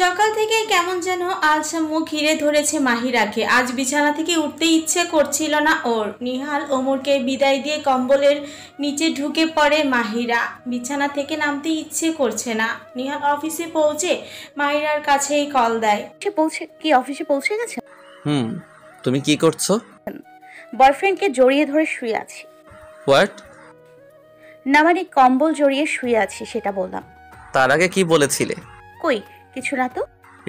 সকাল থেকে কেমন যেন আলসামু ঘিরে ধরেছে মাহিরাকে। আজ বিছানা থেকে উঠতে ইচ্ছে করছিল না ওর। নিহাল ওমরকে বিদায় দিয়ে কম্বলের নিচে ঢুকে পড়ে মাহিরা। বিছানা থেকে নামতে ইচ্ছে করছে না। নিহাল অফিসে পৌঁছে মাহিরার কাছেই কল দেয়। সে অফিসে পৌঁছে গেছে। তুমি কি করছো? বয়ফ্রেন্ডকে জড়িয়ে ধরে শুয়ে আছি। হোয়াট? না মানে কম্বল জড়িয়ে শুয়ে আছি সেটা বললাম। তার আগে কি বলেছিলে? কই কিছু না তো।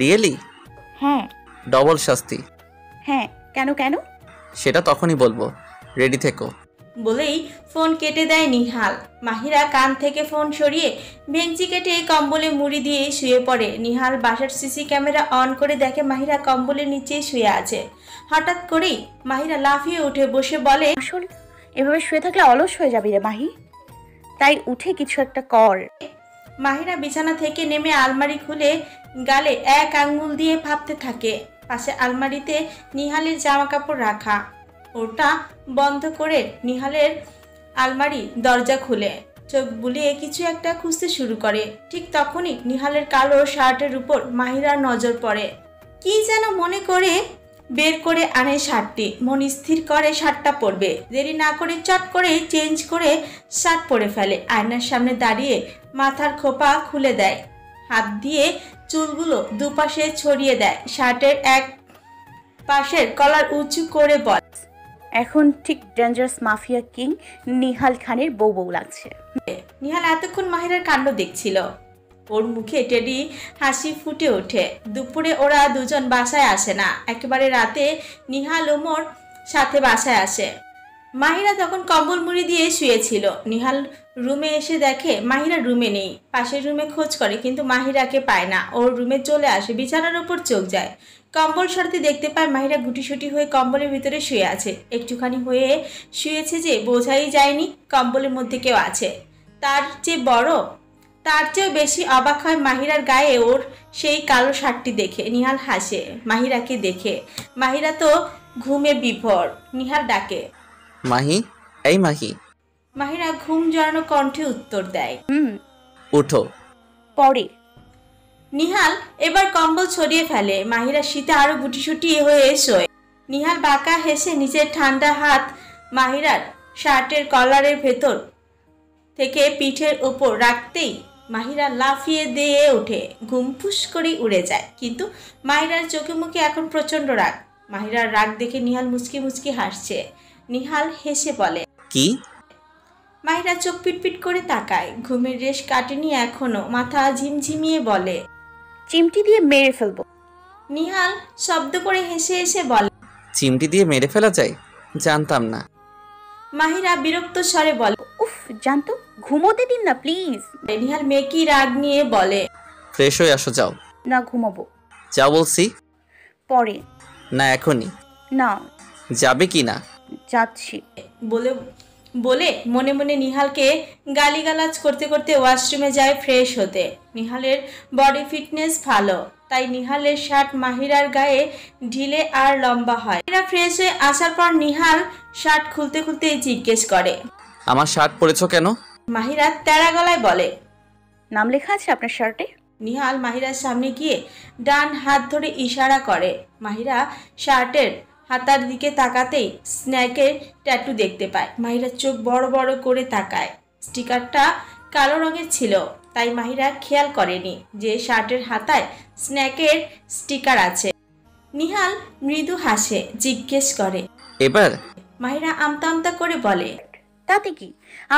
রিয়েলি? হ্যাঁ। ডবল শাস্তি? হ্যাঁ। কেন কেন সেটা তখনই বলবো, রেডি থেকো বলেই ফোন কেটে দেয় নিহাল। মাহিরা কান থেকে ফোন সরিয়ে ভেঞ্চি কেটে কম্বলে মুড়ি দিয়ে শুয়ে পড়ে। নিহাল বাসার সিসি ক্যামেরা অন করে দেখে মাহিরা কম্বলের নিচে শুয়ে আছে। হঠাৎ করেই মাহিরা লাফিয়ে উঠে বসে বলে, আসল এভাবে শুয়ে থাকলে অলস হয়ে যাবি রে মাহি, তাই উঠে কিছু একটা কর। মাহিরা বিছানা থেকে নেমে আলমারি খুলে গালে এক আঙ্গুল দিয়ে ভাবতে থাকে। পাশে আলমারিতে নিহালের জামা কাপড় রাখা, ওটা বন্ধ করে নিহালের আলমারি দরজা খুলে চোখ বুলিয়ে কিছু একটা খুঁজতে শুরু করে। ঠিক তখনই নিহালের কালো শার্টের উপর মাহিরার নজর পড়ে। কি যেন মনে করে বের করে আনে শার্টটি। মন স্থির করে শার্টটা পরবে। দেরি না করে চট করে চেঞ্জ করে শার্ট পরে ফেলে। আয়নার সামনে দাঁড়িয়ে মাথার খোপা খুলে দেয়, হাত দিয়ে চুলগুলো দুপাশে ছড়িয়ে দেয়। শার্টের এক পাশের কলার উঁচু করে বলে, এখন ঠিক ডেঞ্জারাস মাফিয়া কিং নিহাল খানের বউ বউ লাগছে। নিহাল এতক্ষণ মাহিরার কাণ্ড দেখছিল। ওর মুখে টেডি হাসি ফুটে ওঠে। দুপুরে ওরা দুজন বাসায় আসে না, একেবারে রাতে নিহাল ওমর সাথে বাসায় আসে। মাহিরা তখন কম্বল মুড়ি দিয়ে শুয়েছিল। নিহাল রুমে এসে দেখে মাহিরা রুমে নেই। পাশের রুমে খোঁজ করে কিন্তু মাহিরাকে পায় না। ওর রুমে চলে আসে, বিছানার উপর চোখ যায়। কম্বল সরাতে দেখতে পায় মাহিরা গুটিসুটি হয়ে কম্বলের ভিতরে শুয়ে আছে। একটুখানি হয়ে শুয়েছে যে বোঝাই যায়নি কম্বলের মধ্যে কেউ আছে। তার চেয়েও বেশি অবাক হয় মাহিরার গায়ে ওর সেই কালো শার্টটি দেখে। নিহাল হাসে মাহিরাকে দেখে। মাহিরা তো ঘুমে বিভোর। নিহাল ডাকে, মাহি, এই মাহি। মাহিরা ঘুম জড়ানো কণ্ঠে উত্তর দেয়, উঠো পড়ে। নিহাল এবার কম্বল ছড়িয়ে ফেলে। মাহিরা শীতে আরো গুটিসুটি হয়ে শোয়। নিহাল বাঁকা হেসে নিজের ঠান্ডা হাত মাহিরার শার্টের কলারের ভেতর থেকে পিঠের ওপর রাখতেই মাহিরা লাফিয়ে দিয়ে ওঠে। ঘুম ফুস করে উড়ে যায়। কিন্তু মাহিরার চোখে মুখে এখন প্রচণ্ড রাগ। মাহিরার রাগ দেখে নিহাল মুচকি মুচকি হাসছে। নিহাল হেসে বলে, কি? মাহিরা চোখ পিটপিট করে তাকায়। ঘুমের রেশ কাটেনি এখনো। মাথা ঝিমঝিমিয়ে বলে, চিমটি দিয়ে মেরে ফেলবো। নিহাল শব্দ করে হেসে হেসে বলে, চিমটি দিয়ে মেরে ফেলা যায়? জানতাম না। মাহিরা বিরক্ত স্বরে বলে, উফ জানতো, ঘুমোতে দিন না প্লিজ। নিহাল মেকি রাগ নিয়ে বলে, ফ্রেশ হয়ে আসো, যাও। না ঘুমাবো। যা বলছি। পরে। না এখনই। না। যাবে কি না? যাচ্ছি বলে মনে মনে নিহালকে গালিগালাজ করতে করতে ওয়াশরুমে যায় ফ্রেশ হতে। নিহালের বডি ফিটনেস ভালো, তাই নিহালের শার্ট মাহিরার গায়ে ঢিলে আর লম্বা হয়। মাহিরা ফ্রেশ হয়ে আসার পর নিহাল শার্ট খুলতে খুলতে জিজ্ঞেস করে, আমার শার্ট পরেছো কেন? মাহিরা তেড়া গলায় বলে, নাম লেখা আছে আপনার শার্টে। নিহাল মাহিরার সামনে গিয়ে ডান হাত ধরে ইশারা করে। মাহিরা শার্টের হাতার দিকে তাকাতেই স্ন্যাকের ট্যাটু দেখতে পায়। মাহিরা চোখ বড় বড় করে তাকায়। স্টিকারটা কালো রঙের ছিল, তাই মাহিরা খেয়াল করেনি যে শার্টের হাতায় স্ন্যাকের স্টিকার আছে। নিহাল মৃদু হাসে, জিজ্ঞেস করে, এবার? মাহিরা আমতা আমতা করে বলে, তাতে কি,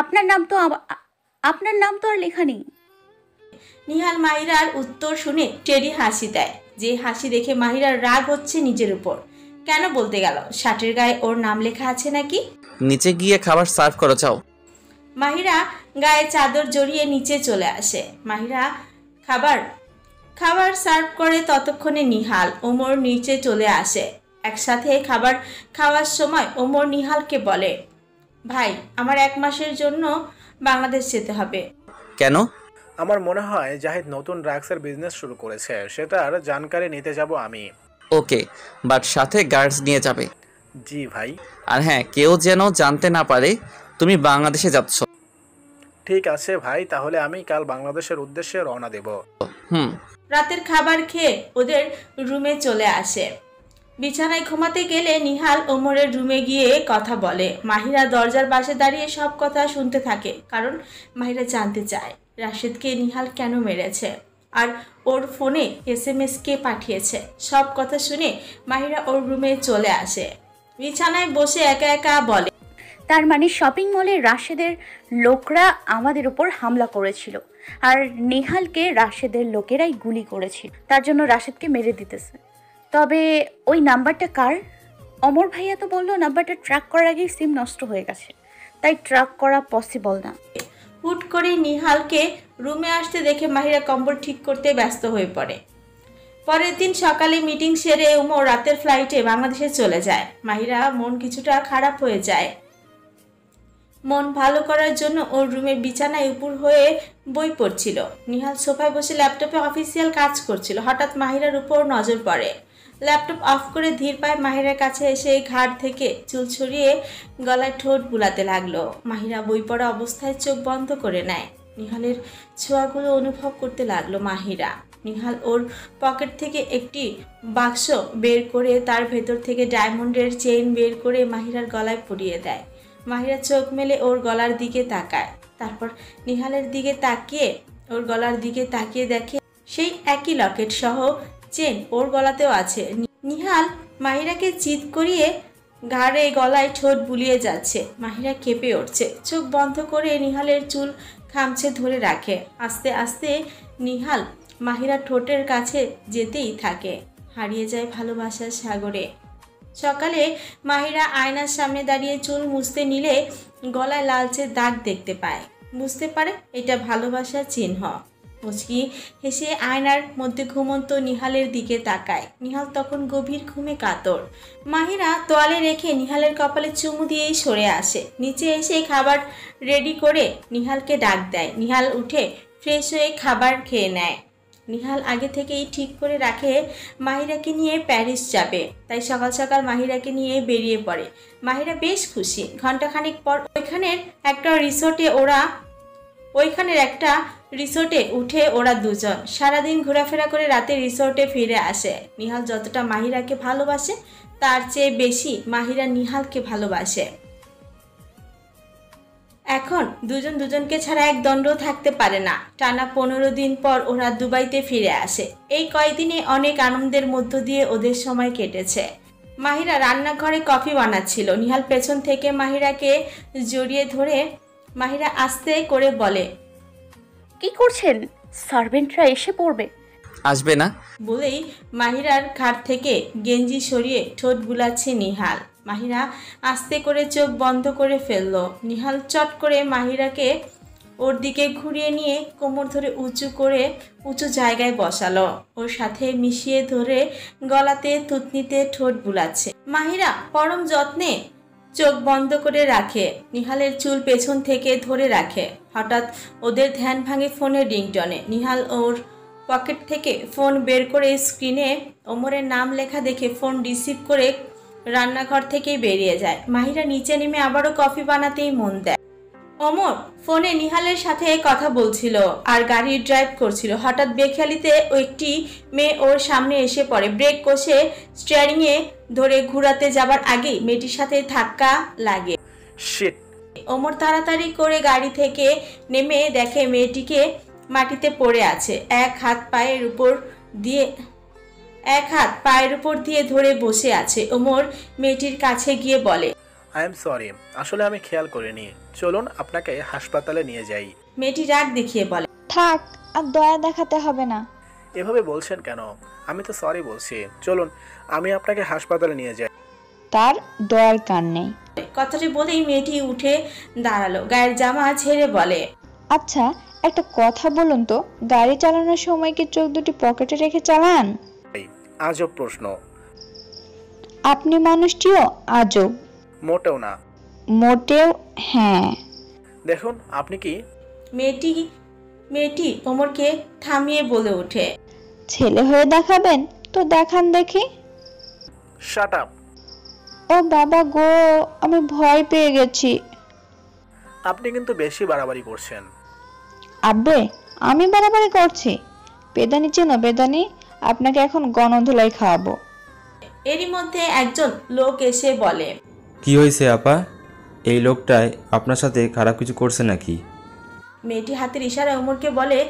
আপনার নাম তো আর লেখা নেই। নিহাল মাহিরার উত্তর শুনে টেরি হাসি দেয়, যে হাসি দেখে মাহিরার রাগ হচ্ছে নিজের উপর। কেন বলতে গেল? শার্টের গায়ে ওর নাম লেখা আছে নাকি? নিচে গিয়ে খাবার সার্ভ করো, যাও। মাহিরা গায়ে চাদর জড়িয়ে নিচে চলে আসে। মাহিরা খাবার সার্ভ করে। ততক্ষণে নিহাল ওমর নিচে চলে আসে। একসাথে খাবার খাওয়ার সময় ওমর নিহালকে বলে, ভাই আমার 1 মাসের জন্য বাংলাদেশ যেতে হবে। কেন? আমার মনে হয় জাহিদ নতুন ড্রাগসের বিজনেস শুরু করেছে, সেটার জানকারি নিতে যাব আমি। ওকে, বাট সাথে গার্ডস নিয়ে যাবে। জি ভাই। আর হ্যাঁ, কেউ যেন জানতে না পারে তুমি বাংলাদেশে যাচ্ছ। ঠিক আছে ভাই, তাহলে আমি কাল বাংলাদেশের উদ্দেশ্যে রওনা দেব। রাতের খাবার খেয়ে ওদের রুমে চলে আসে। বিছানায় ঘুমাতে গেলে নিহাল ওমরের রুমে গিয়ে কথা বলে। মাহিরা দরজার পাশে দাঁড়িয়ে সব কথা শুনতে থাকে, কারণ মাহিরা জানতে চায় রাশেদকে নিহাল কেন মেরেছে আর ওর ফোনে SMS কে পাঠিয়েছে। সব কথা শুনে মাহিরা ওর রুমে চলে আসে। বিছানায় বসে একা একা বলে, তার মানে শপিং মলে রাশেদের লোকরা আমাদের উপর হামলা করেছিল আর নেহালকে রাশেদের লোকেরাই গুলি করেছিল, তার জন্য রাশেদকে মেরে দিতেছে। তবে ওই নাম্বারটা কার? অমর ভাইয়া তো বললো নাম্বারটা ট্র্যাক করার আগেই সিম নষ্ট হয়ে গেছে, তাই ট্র্যাক করা পসিবল না। হুট করে নিহালকে রুমে আসতে দেখে মাহিরা কম্বল ঠিক করতে ব্যস্ত হয়ে পড়ে। পরের দিন সকালে মিটিং সেরে ওমর রাতের ফ্লাইটে বাংলাদেশে চলে যায়। মাহিরা মন কিছুটা খারাপ হয়ে যায়। মন ভালো করার জন্য ওর রুমের বিছানায় উপর হয়ে বই পড়ছিল। নিহাল সোফায় বসে ল্যাপটপে অফিসিয়াল কাজ করছিল। হঠাৎ মাহিরার উপর নজর পড়ে। ল্যাপটপ অফ করে ধীর পায়ে মাহিরার কাছে এসে ঘাড় থেকে চুল ছড়িয়ে গলায় ঠোঁট বুলাতে লাগলো। মাহিরা বই পড়া অবস্থায় চোখ বন্ধ করে নেয়। নিহালের ছোঁয়াগুলো অনুভব করতে লাগলো মাহিরা। নিহাল ওর পকেট থেকে একটি বাক্স বের করে তার ভেতর থেকে ডায়মন্ডের চেইন বের করে মাহিরার গলায় পরিয়ে দেয়। মাহিরা চোখ মেলে ওর গলার দিকে তাকায়, তারপর নিহালের দিকে তাকিয়ে ওর গলার দিকে তাকিয়ে দেখে সেই একই লকেট সহ চেন ওর গলাতেও আছে। নিহাল মাহিরাকে চিৎ করিয়ে ঘাড়ে গলায় ঠোঁট বুলিয়ে যাচ্ছে। মাহিরা কেঁপে উঠছে, চোখ বন্ধ করে নিহালের চুল খামচে ধরে রাখে। আস্তে আস্তে নিহাল মাহিরা ঠোঁটের কাছে যেতেই থাকে, হারিয়ে যায় ভালোবাসার সাগরে। সকালে মাহিরা আয়নার সামনে দাঁড়িয়ে চুল মুছতে নিলে গলায় লালচে দাগ দেখতে পায়। বুঝতে পারে এটা ভালোবাসার চিহ্ন। মুচকি হেসে আয়নার মধ্যে ঘুমন্ত নিহালের দিকে তাকায়। নিহাল তখন গভীর ঘুমে কাতর। মাহিরা তোয়ালে রেখে নিহালের কপালে চুমু দিয়েই সরে আসে। নিচে এসে খাবার রেডি করে নিহালকে ডাক দেয়। নিহাল উঠে ফ্রেশ হয়ে খাবার খেয়ে নেয়। নিহাল আগে থেকেই ঠিক করে রাখে মাহিরাকে নিয়ে প্যারিস যাবে, তাই সকাল সকাল মাহিরাকে নিয়ে বেরিয়ে পড়ে। মাহিরা বেশ খুশি। ঘণ্টাখানিক পর ওইখানের একটা রিসোর্টে উঠে ওরা দুজন সারাদিন ঘোরাফেরা করে রাতে রিসোর্টে ফিরে আসে। নিহাল যতটা মাহিরাকে ভালোবাসে তার চেয়ে বেশি মাহিরা নিহালকে ভালোবাসে। এখন দুজন দুজনকে ছাড়া এক দণ্ড থাকতে পারে না। টানা 15 দিন পর ওরা দুবাইতে ফিরে আসে। এই কয়দিনে অনেক আনন্দের মধ্য দিয়ে ওদের সময় কেটেছে। মাহিরা রান্নাঘরে কফি বানাচ্ছিল। নিহাল পেছন থেকে মাহিরাকে জড়িয়ে ধরে মাহিরা আস্তে করে বলে, কি করছেন? সার্ভেন্টরা এসে পড়বে। আসবে না বলেই মাহিরার ঘাট থেকে গেঞ্জি সরিয়ে ঠোঁট বুলাচ্ছে নিহাল। মাহিরা আস্তে করে চোখ বন্ধ করে ফেলল। নিহাল চট করে মাহিরাকে ওর দিকে ঘুরিয়ে নিয়ে কোমর ধরে উঁচু জায়গায় বসালো। ওর সাথে মিশিয়ে ধরে গলাতে থুতনিতে ঠোঁট বুলাচ্ছে। মাহিরা পরম যত্নে চোখ বন্ধ করে রাখে। নিহালের চুল পেছন থেকে ধরে রাখে। হঠাৎ ওদের ধ্যান ভাঙে ফোনের রিংটনে। নিহাল ওর পকেট থেকে ফোন বের করে স্ক্রিনে ওমরের নাম লেখা দেখে ফোন রিসিভ করে রান্নাঘর থেকেই বেরিয়ে যায়। মাহিরা নিচে নেমে আবারও কফি বানাতেই মন দেয়। ওমর ফোনে নিহালের সাথে কথা বলছিল আর গাড়ি ড্রাইভ করছিল। হঠাৎ বেখেয়ালিতে একটি মেয়ে ওর সামনে এসে পড়ে। ব্রেক কষে স্টিয়ারিংয়ে ধরে ঘুরাতে যাবার আগেই মেয়েটির সাথে ধাক্কা লাগে। ওমর তাড়াতাড়ি করে গাড়ি থেকে নেমে দেখে মেয়েটিকে মাটিতে পড়ে আছে। এক হাত পায়ের উপর দিয়ে ধরে বসে আছে। ওমর মেয়েটির কাছে গিয়ে বলে, আই এম সরি, আসলে আমি খেয়াল করিনি, চলুন আপনাকে হাসপাতালে নিয়ে যাই। মেয়েটি রাগ দেখিয়ে বলে, থাক আর দয়া দেখাতে হবে না। এভাবে বলছেন কেন? আমি তো সরি বলছি, চলুন আমি আপনাকে হাসপাতালে নিয়ে যাই। তার দয়ার কান নেই। কথাটি বলেই মেয়েটি উঠে দাঁড়ালো। গায়ের জামা ছেড়ে বলে, আচ্ছা একটা কথা বলুন তো, গাড়ি চালানোর সময় কি চোখ দুটি পকেটে রেখে চালান? আজব প্রশ্ন। আপনি মানুষটিও আজব। মোটেও না। মোটেও? হ্যাঁ। দেখুন আপনি কি? মেয়েটি ওমরকে থামিয়ে বলে ওঠে, ছেলে হয়ে দেখাবেন তো দেখান দেখি। Shut up. ও বাবা গো, আমি ভয় পেয়ে গেছি। আপনি কিন্তু বেশি বাড়াবাড়ি করছেন। আব্বে, আমি বাড়াবাড়ি করছি? बेदानी चेनो बेदानी आपनाके एखन गणधुलाई खावाबो। एरि मध्ये एकजन लोक एसे बोले, कि हयेछे आपा, एई लोकटाई आपनार साथे खाराप किछु करछे नाकि? मेयेटी हातेर इशाराय ओमरके बोले,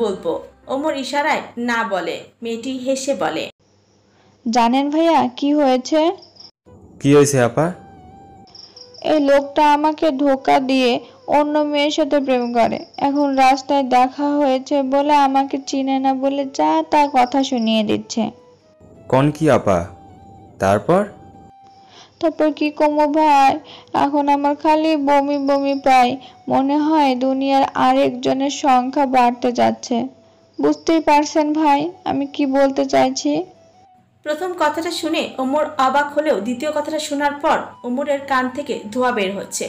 बोलबो। ओमर इशाराय ना बोले। मेयेटी हेसे बोले, जानेन भैया कि हयेछे? कि हयेछे आपा? एई लोकटा आमाके धोखा दिये अन्य मेयेर साथे प्रेम करे, एखन रास्ताय देखा हयेछे बोले आमाके चिने ना बोले जा ता कथा शुनिये दिच्छे। कोन कि आपा? तारपर तारपर कि कोमो भाई, एखन आमार खाली बमि बमि पाय, मने हय दुनियार आरेकजनेर संख्या बाड़ते जाच्छे। बुझतेई पारछेन भाई आमि कि बोलते चाइछि। प्रथम कथाटा शुने ओमर अबाक हलेও দ্বিতীয় কথাটা শোনার পর ওমরের কান থেকে ধোঁয়া বের হচ্ছে।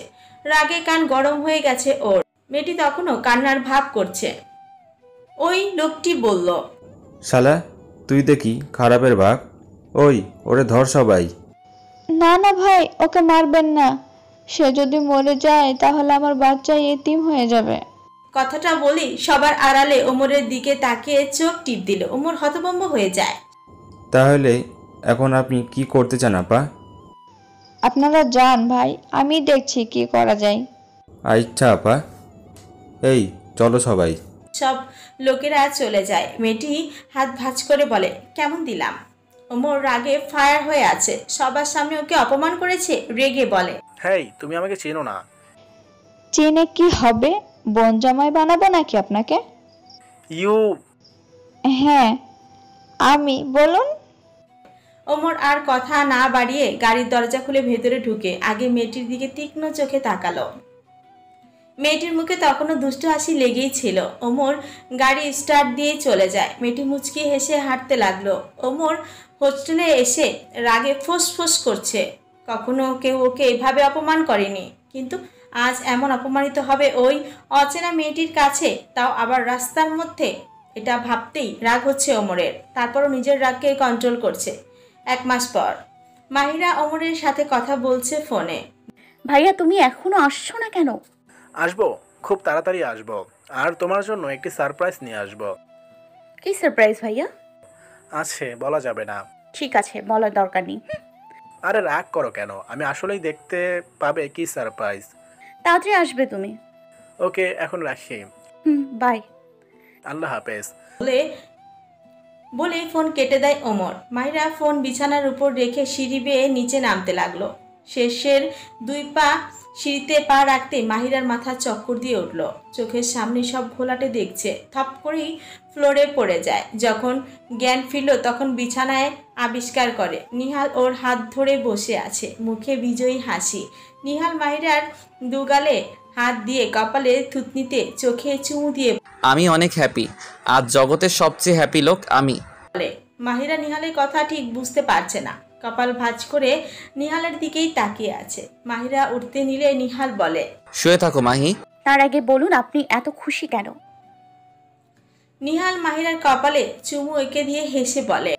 রাগে কান গরম হয়ে গেছে ওর। মেয়েটি তখনও কান্নার ভাব করছে। ওই লোকটি বলল, শালা তুই দেখি খারাপের ভাগ, ওই ওরে ধর সবাই। না না ভাই, ওকে মারবেন না, সে যদি মরে যায় তাহলে আমার বাচ্চা এতিম হয়ে যাবে। কথাটা বলি সবার আড়ালে ওমরের দিকে তাকিয়ে চোখ টিপ দিল। ওমর হতভম্ব হয়ে যায়। তাহলে এখন আপনি কি করতে চান আপা? আপনারা যান ভাই, আমি দেখছি কি করা যায়। আচ্ছা আপা, এই চলো সবাই। সব লোকেরা চলে যায়। মেয়েটি হাত ভাঁজ করে বলে, কেমন দিলাম? ওমর রাগে ফায়ার হয়ে আছে। সবার সামনে ওকে অপমান করেছে। রেগে বলে, হেই তুমি আমাকে চেনো না? চেনে কি হবে, বোন জামাই বানাবো নাকি আপনাকে? ইউ হ্যাঁ আমি, বলুন। ওমর আর কথা না বাড়িয়ে গাড়ির দরজা খুলে ভেতরে ঢুকে আগে মেয়েটির দিকে তীক্ষ্ণ চোখে তাকালো। মেয়েটির মুখে তখনও দুষ্ট হাসি লেগেই ছিল। ওমর গাড়ি স্টার্ট দিয়ে চলে যায়। মেয়েটি মুচকি হেসে হাঁটতে লাগলো। ওমর হোস্টেলে এসে রাগে ফোঁস করছে। কখনো কেউ ওকে এভাবে অপমান করেনি, কিন্তু আজ এমন অপমানিত হবে ওই অচেনা মেয়েটির কাছে, তাও আবার রাস্তার মধ্যে। এটা ভাবতেই রাগ হচ্ছে ওমরের। তারপরও নিজের রাগকে কন্ট্রোল করছে। এক মাস পর মাহিরা ওমরের সাথে কথা বলছে ফোনে। ভাইয়া তুমি এখনো আসছো না কেন? আসবো, খুব তাড়াতাড়ি আসবো, আর তোমার জন্য একটি সারপ্রাইজ নিয়ে আসবো। কি সারপ্রাইজ ভাইয়া? আছে, বলা যাবে না। ঠিক আছে, বলার দরকার নেই। আরে রাগ করো কেন, আমি আসলেই দেখতে পাবে কি সারপ্রাইজ। তাড়াতাড়ি আসবে তুমি। ওকে, এখন রাখি, বাই, আল্লাহ হাফেজ বলে ফোন কেটে দেয় ওমর। মাহিরা ফোন বিছানার উপর রেখে সিঁড়ি বেয়ে নিচে নামতে লাগলো। শেষের দুই পা সিঁড়িতে পা রাখতে মাহিরার মাথা চক্কর দিয়ে উঠল। চোখের সামনে সব ঘোলাটে দেখছে। থপ করেই ফ্লোরে পড়ে যায়। যখন জ্ঞান ফিরল তখন বিছানায় আবিষ্কার করে নিহাল ওর হাত ধরে বসে আছে, মুখে বিজয়ী হাসি। নিহাল মাহিরার দুগালে হাত দিয়ে কপালে থুতনিতে চোখে চুমু দিয়ে, আমি অনেক হ্যাপি, আজ জগতের সবচেয়ে হ্যাপি লোক আমি। মাহিরা নিহালের কথা ঠিক বুঝতে পারছে না, কপাল ভাঁজ করে নিহালের দিকেই তাকিয়ে আছে। মাহিরা উঠতে নিলে নিহাল বলে, শুয়ে থাকো মাহি। তার আগে বলুন আপনি এত খুশি কেন? নিহাল মাহিরার কপালে চুমু এঁকে দিয়ে হেসে বলে,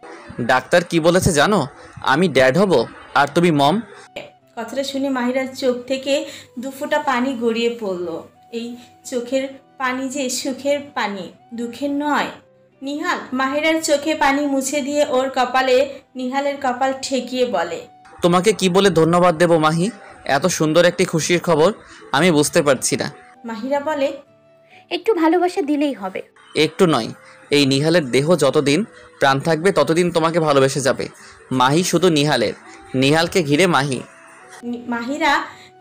ডাক্তার কি বলেছে জানো? আমি ড্যাড হব আর তুমি মম। কথাটা শুনে মাহিরার চোখ থেকে দুফোঁটা পানি গড়িয়ে পড়ল। এই চোখের পানি যে সুখের পানি, দুঃখের নয়। নিহাল মাহিরার চোখে পানি মুছে দিয়ে ওর কপালে নিহালের কপাল ঠেকিয়ে বলে, তোমাকে কি বলে ধন্যবাদ দেব মাহি, এত সুন্দর একটি খুশির খবর আমি বুঝতে পারছি না। মাহিরা বলে, একটু ভালোবাসা দিলেই হবে। একটু নয়, এই নিহালের দেহ যতদিন প্রাণ থাকবে ততদিন তোমাকে ভালোবেসে যাবে মাহি। শুধু নিহালের, নিহালকে ঘিরে মাহি। মাহিরা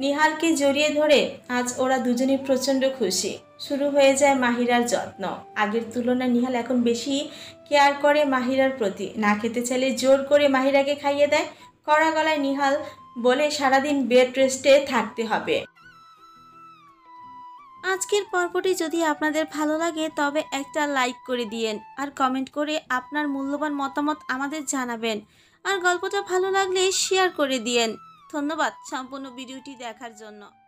নিহালকে জড়িয়ে ধরে আজ ওরা দুজনই প্রচণ্ড খুশি। শুরু হয়ে যায় মাহিরার যত্ন। আগের তুলনায় নিহাল এখন বেশি কেয়ার করে মাহিরার প্রতি। না খেতে চাইলে জোর করে মাহিরাকে খাইয়ে দেয়। কড়া গলায় নিহাল বলে সারাদিন বেড রেস্টে থাকতে হবে। আজকের পর্বটি যদি আপনাদের ভালো লাগে তবে একটা লাইক করে দিয়েন, আর কমেন্ট করে আপনার মূল্যবান মতামত আমাদের জানাবেন। আর গল্পটা ভালো লাগলে শেয়ার করে দিয়েন। ধন্যবাদ সম্পূর্ণ ভিডিওটি দেখার জন্য।